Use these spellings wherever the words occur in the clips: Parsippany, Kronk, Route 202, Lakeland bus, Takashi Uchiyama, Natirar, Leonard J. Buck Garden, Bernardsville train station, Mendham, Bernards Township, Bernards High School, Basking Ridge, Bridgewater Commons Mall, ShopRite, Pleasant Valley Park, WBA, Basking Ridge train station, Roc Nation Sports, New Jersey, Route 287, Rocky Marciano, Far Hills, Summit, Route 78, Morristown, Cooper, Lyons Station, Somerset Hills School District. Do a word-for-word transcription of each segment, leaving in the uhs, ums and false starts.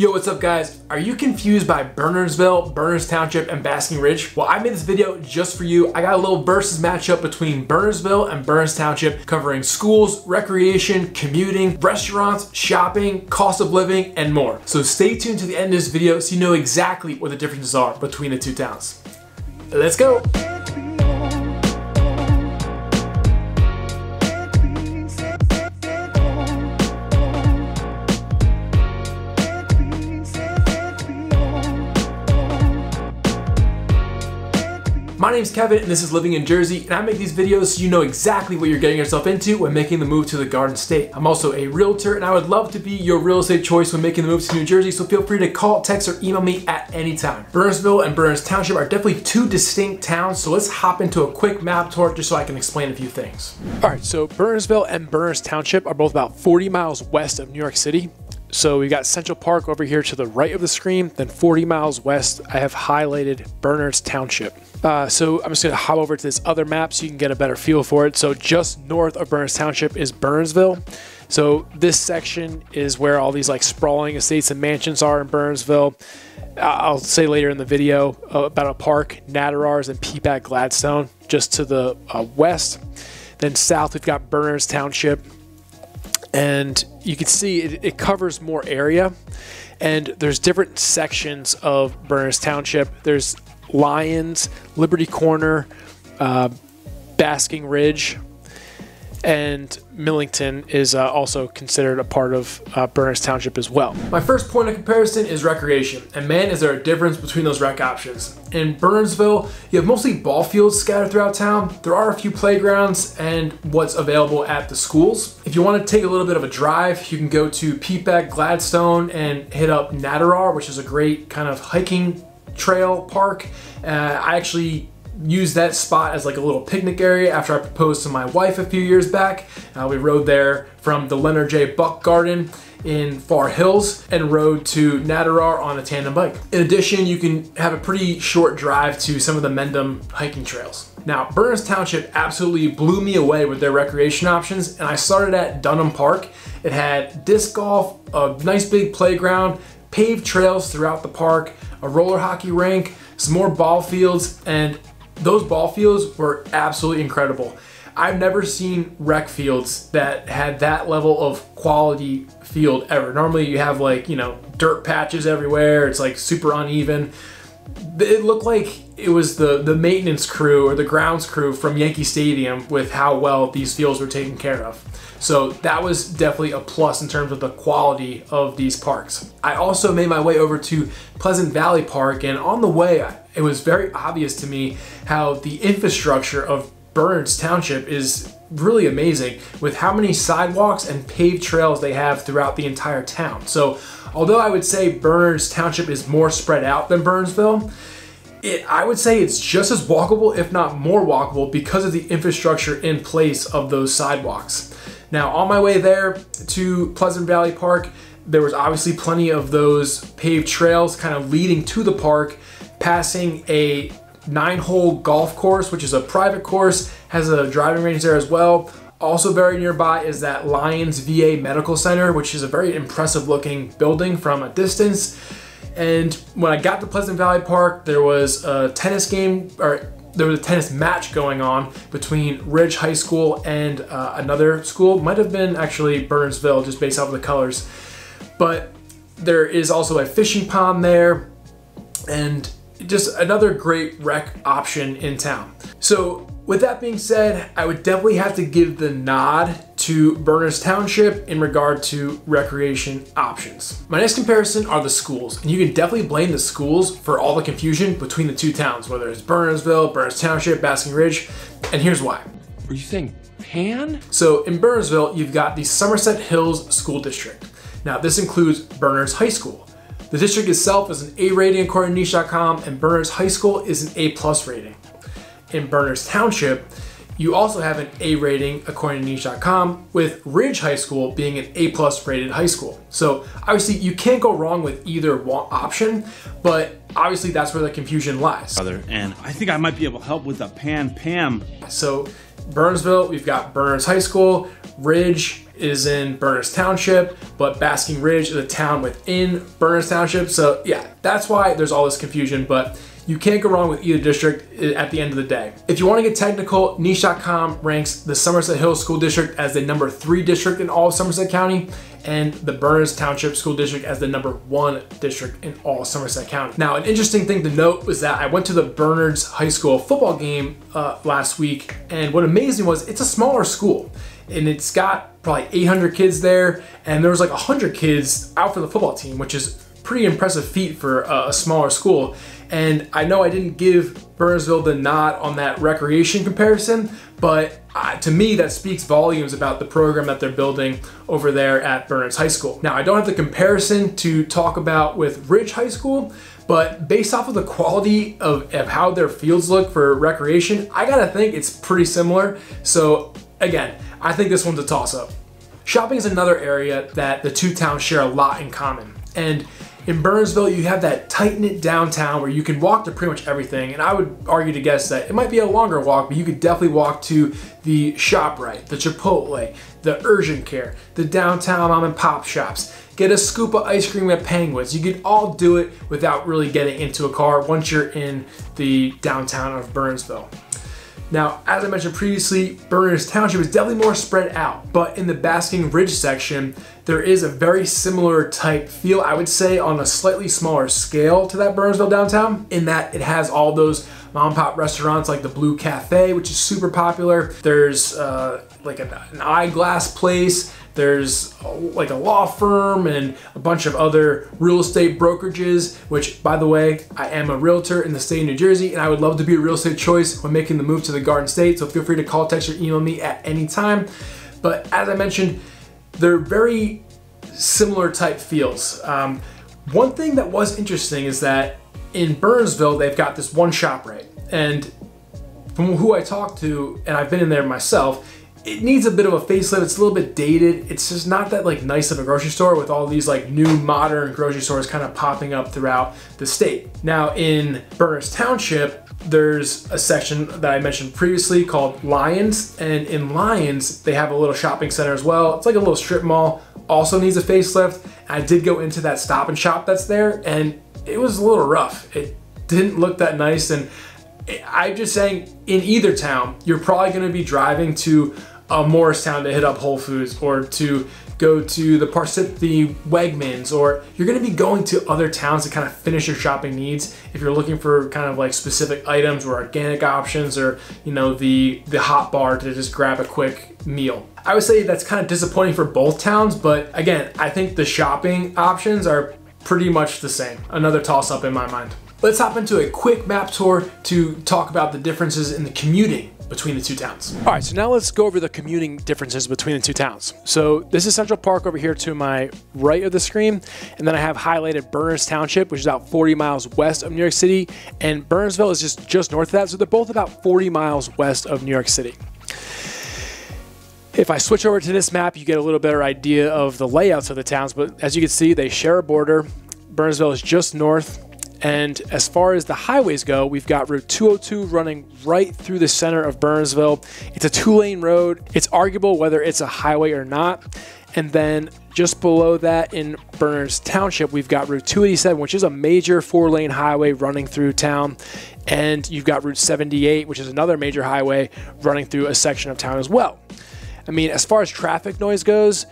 Yo, what's up guys? Are you confused by Bernardsville, Bernards Township, and Basking Ridge? Well, I made this video just for you. I got a little versus matchup between Bernardsville and Bernards Township covering schools, recreation, commuting, restaurants, shopping, cost of living, and more. So stay tuned to the end of this video so you know exactly what the differences are between the two towns. Let's go. My name's Kevin and this is Living in Jersey, and I make these videos so you know exactly what you're getting yourself into when making the move to the Garden State. I'm also a realtor and I would love to be your real estate choice when making the move to New Jersey, so feel free to call, text, or email me at any time. Bernardsville and Bernards Township are definitely two distinct towns, so let's hop into a quick map tour just so I can explain a few things. All right, so Bernardsville and Bernards Township are both about forty miles west of New York City. So we've got Central Park over here to the right of the screen, then forty miles west, I have highlighted Bernards Township. Uh, so I'm just gonna hop over to this other map so you can get a better feel for it. So just north of Bernards Township is Bernardsville. So this section is where all these like sprawling estates and mansions are in Bernardsville. I'll say later in the video about a park, Natirar's and Peapack Gladstone, just to the uh, west. Then south, we've got Bernards Township. And you can see it, it covers more area, and there's different sections of Bernards Township. There's Lyons, Liberty Corner, uh, Basking Ridge, and Millington is uh, also considered a part of uh, Bernards Township as well. My first point of comparison is recreation, and man, is there a difference between those rec options. In Bernardsville, you have mostly ball fields scattered throughout town. There are a few playgrounds and what's available at the schools. If you want to take a little bit of a drive, you can go to Peapack Gladstone and hit up Natirar, which is a great kind of hiking trail park. Uh, I actually used that spot as like a little picnic area after I proposed to my wife a few years back. Uh, we rode there from the Leonard J. Buck Garden in Far Hills and rode to Natirar on a tandem bike. In addition, you can have a pretty short drive to some of the Mendham hiking trails. Now, Bernards Township absolutely blew me away with their recreation options, and I started at Dunham Park. It had disc golf, a nice big playground, paved trails throughout the park, a roller hockey rink, some more ball fields, and those ball fields were absolutely incredible. I've never seen rec fields that had that level of quality field ever. Normally you have like, you know, dirt patches everywhere. It's like super uneven. It looked like it was the, the maintenance crew or the grounds crew from Yankee Stadium with how well these fields were taken care of. So that was definitely a plus in terms of the quality of these parks. I also made my way over to Pleasant Valley Park, and on the way, it was very obvious to me how the infrastructure of Bernards Township is really amazing with how many sidewalks and paved trails they have throughout the entire town. So although I would say Bernards Township is more spread out than Bernardsville, it, I would say it's just as walkable, if not more walkable, because of the infrastructure in place of those sidewalks. Now, on my way there to Pleasant Valley Park, there was obviously plenty of those paved trails kind of leading to the park, passing a nine-hole golf course, which is a private course, has a driving range there as well. Also very nearby is that Lyons V A Medical Center, which is a very impressive looking building from a distance. And when I got to Pleasant Valley Park, there was a tennis game, or there was a tennis match going on between Ridge High School and uh, another school. Might have been actually Bernardsville, just based off of the colors. But there is also a fishing pond there, and just another great rec option in town. So with that being said, I would definitely have to give the nod to Bernards Township in regard to recreation options. My next comparison are the schools, and you can definitely blame the schools for all the confusion between the two towns, whether it's Bernardsville, Bernards Township, Basking Ridge, and here's why. Are you saying pan? So in Bernardsville, you've got the Somerset Hills School District. Now this includes Bernards High School. The district itself is an A rating according to Niche dot com, and Bernards High School is an A plus rating. In Bernards Township, you also have an A rating according to Niche dot com, with Ridge High School being an A plus rated high school. So obviously you can't go wrong with either option, but obviously that's where the confusion lies. And I think I might be able to help with the pan Pam. So Bernardsville, we've got Bernards High School, Ridge is in Bernards Township, but Basking Ridge is a town within Bernards Township. So yeah, that's why there's all this confusion, but you can't go wrong with either district at the end of the day. If you want to get technical, Niche dot com ranks the Somerset Hills School District as the number three district in all of Somerset County, and the Bernards Township School District as the number one district in all Somerset County. Now, an interesting thing to note was that I went to the Bernards High School football game uh, last week, and what amazed me was it's a smaller school, and it's got probably eight hundred kids there, and there was like one hundred kids out for the football team, which is pretty impressive feat for uh, a smaller school. And I know I didn't give Bernardsville the nod on that recreation comparison, but uh, to me that speaks volumes about the program that they're building over there at Bernards High School. Now, I don't have the comparison to talk about with Ridge High School, but based off of the quality of, of how their fields look for recreation, I gotta think it's pretty similar. So again, I think this one's a toss-up. Shopping is another area that the two towns share a lot in common. And in Bernardsville, you have that tight-knit downtown where you can walk to pretty much everything, and I would argue to guess that it might be a longer walk, but you could definitely walk to the ShopRite, the Chipotle, the Urgent Care, the downtown mom and pop shops, get a scoop of ice cream at Penguins. You could all do it without really getting into a car once you're in the downtown of Bernardsville. Now, as I mentioned previously, Bernards Township is definitely more spread out, but in the Basking Ridge section, there is a very similar type feel, I would say, on a slightly smaller scale to that Bernardsville downtown, in that it has all those mom and pop restaurants like the Blue Cafe, which is super popular. There's uh, like an, an eyeglass place. There's like a law firm and a bunch of other real estate brokerages, which, by the way, I am a realtor in the state of New Jersey, and I would love to be a real estate choice when making the move to the Garden State. So feel free to call, text, or email me at any time. But as I mentioned, they're very similar type feels. Um, one thing that was interesting is that in Bernardsville, they've got this one ShopRite, and from who I talked to, and I've been in there myself, it needs a bit of a facelift. It's a little bit dated. It's just not that like nice of a grocery store, with all these like new modern grocery stores kind of popping up throughout the state. Now in Bernards Township, there's a section that I mentioned previously called Lyons, and in Lyons, they have a little shopping center as well. It's like a little strip mall, also needs a facelift. I did go into that Stop and Shop that's there, and it was a little rough. It didn't look that nice, and I'm just saying, in either town, you're probably gonna be driving to Uh, Morristown to hit up Whole Foods, or to go to the Parsippany Wegmans, or you're gonna be going to other towns to kind of finish your shopping needs if you're looking for kind of like specific items or organic options, or you know, the, the hot bar to just grab a quick meal. I would say that's kind of disappointing for both towns, but again, I think the shopping options are pretty much the same. Another toss-up in my mind. Let's hop into a quick map tour to talk about the differences in the commuting between the two towns. All right, so now let's go over the commuting differences between the two towns. So this is Central Park over here to my right of the screen, and then I have highlighted Bernards Township, which is about forty miles west of New York City, and Bernardsville is just, just north of that, so they're both about forty miles west of New York City. If I switch over to this map, you get a little better idea of the layouts of the towns, but as you can see, they share a border. Bernardsville is just north. And as far as the highways go, we've got Route two oh two running right through the center of Bernardsville. It's a two-lane road. It's arguable whether it's a highway or not. And then just below that in Bernards Township, we've got Route two eighty-seven, which is a major four-lane highway running through town. And you've got Route seventy-eight, which is another major highway running through a section of town as well. I mean, as far as traffic noise goes,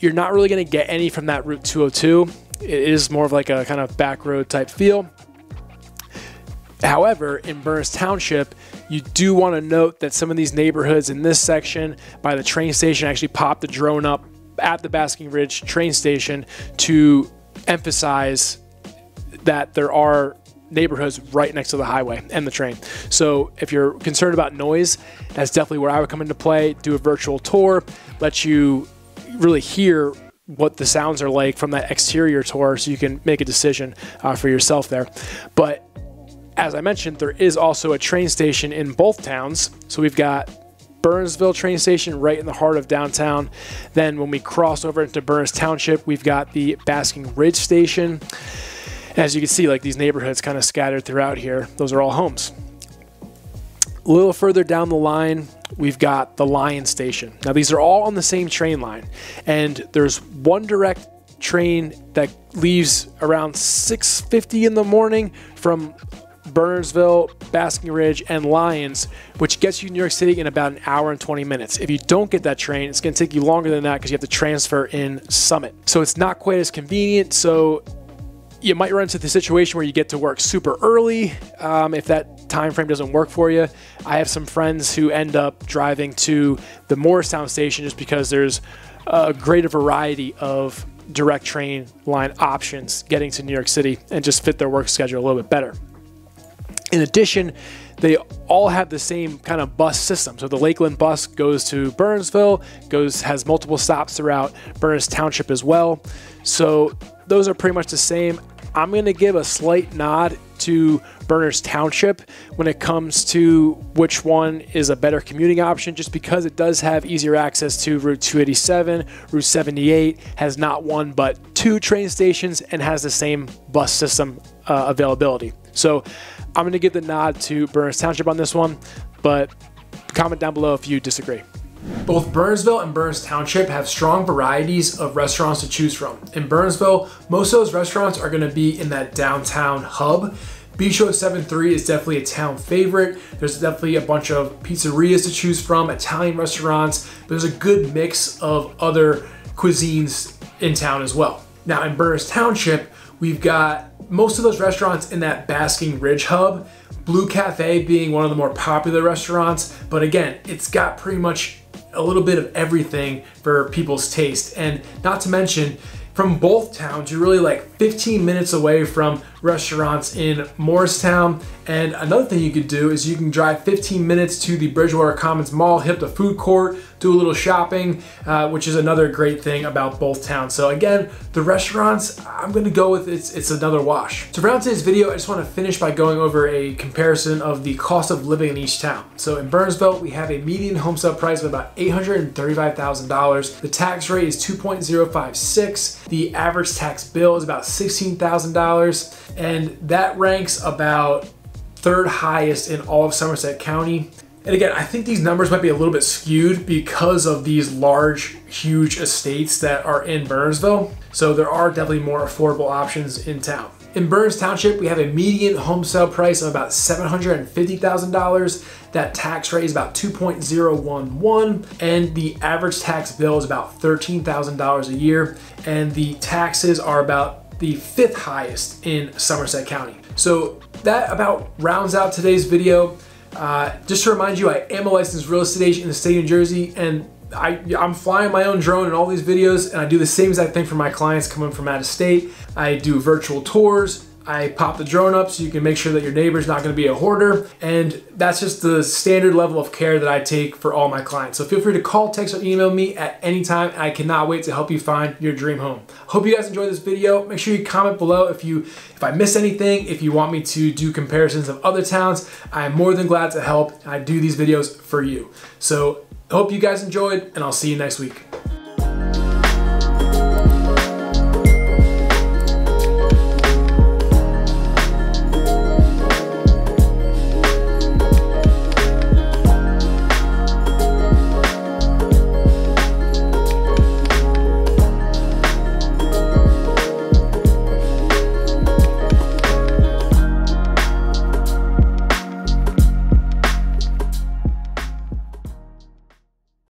you're not really going to get any from that Route two oh two. It is more of like a kind of back road type feel. However, in Bernards Township, you do want to note that some of these neighborhoods in this section by the train station actually popped the drone up at the Basking Ridge train station to emphasize that there are neighborhoods right next to the highway and the train. So if you're concerned about noise, that's definitely where I would come into play. Do a virtual tour, let you really hear what the sounds are like from that exterior tour, so you can make a decision uh, for yourself there. But as I mentioned, there is also a train station in both towns. So we've got Bernardsville train station right in the heart of downtown. Then when we cross over into Bernards Township, we've got the Basking Ridge station. As you can see, like these neighborhoods kind of scattered throughout here. Those are all homes. A little further down the line, we've got the Lyons Station. Now these are all on the same train line, and there's one direct train that leaves around six fifty in the morning from Bernardsville, Basking Ridge, and Lyons, which gets you to New York City in about an hour and twenty minutes. If you don't get that train, it's going to take you longer than that because you have to transfer in Summit. So it's not quite as convenient. So you might run into the situation where you get to work super early um, if that time frame doesn't work for you. I have some friends who end up driving to the Morristown station just because there's a greater variety of direct train line options getting to New York City and just fit their work schedule a little bit better. In addition, they all have the same kind of bus system. So the Lakeland bus goes to Bernardsville, goes has multiple stops throughout Bernards Township as well. So those are pretty much the same. I'm going to give a slight nod to Bernards Township when it comes to which one is a better commuting option, just because it does have easier access to Route two eighty-seven, Route seventy-eight, has not one but two train stations, and has the same bus system uh, availability. So I'm going to give the nod to Bernards Township on this one, but comment down below if you disagree. Both Bernardsville and Bernards Township have strong varieties of restaurants to choose from. In Bernardsville, most of those restaurants are going to be in that downtown hub. Beach oh seven three is definitely a town favorite. There's definitely a bunch of pizzerias to choose from, Italian restaurants. There's a good mix of other cuisines in town as well. Now in Bernards Township, we've got most of those restaurants in that Basking Ridge hub, Blue Cafe being one of the more popular restaurants. But again, it's got pretty much a little bit of everything for people's taste. And not to mention, from both towns, you're really like fifteen minutes away from restaurants in Morristown. And another thing you could do is you can drive fifteen minutes to the Bridgewater Commons Mall, hit the food court, do a little shopping, uh, which is another great thing about both towns. So again, the restaurants, I'm gonna go with it's, it's another wash. To round today's video, I just wanna finish by going over a comparison of the cost of living in each town. So in Bernardsville, we have a median home sale price of about eight hundred thirty-five thousand dollars. The tax rate is two point zero five six. The average tax bill is about sixteen thousand dollars, and that ranks about third highest in all of Somerset County. And again, I think these numbers might be a little bit skewed because of these large, huge estates that are in Bernardsville. So there are definitely more affordable options in town. In Bernards Township, we have a median home sale price of about seven hundred fifty thousand dollars. That tax rate is about two point zero one one, and the average tax bill is about thirteen thousand dollars a year, and the taxes are about the fifth highest in Somerset County. So that about rounds out today's video. Uh, just to remind you, I am a licensed real estate agent in the state of New Jersey, and I, I'm flying my own drone in all these videos, and I do the same exact thing for my clients coming from out of state. I do virtual tours. I pop the drone up so you can make sure that your neighbor's not going to be a hoarder, and that's just the standard level of care that I take for all my clients. So feel free to call, text, or email me at any time, and I cannot wait to help you find your dream home. Hope you guys enjoyed this video. Make sure you comment below if you if I missed anything, if you want me to do comparisons of other towns. I am more than glad to help. I do these videos for you. So hope you guys enjoyed, and I'll see you next week.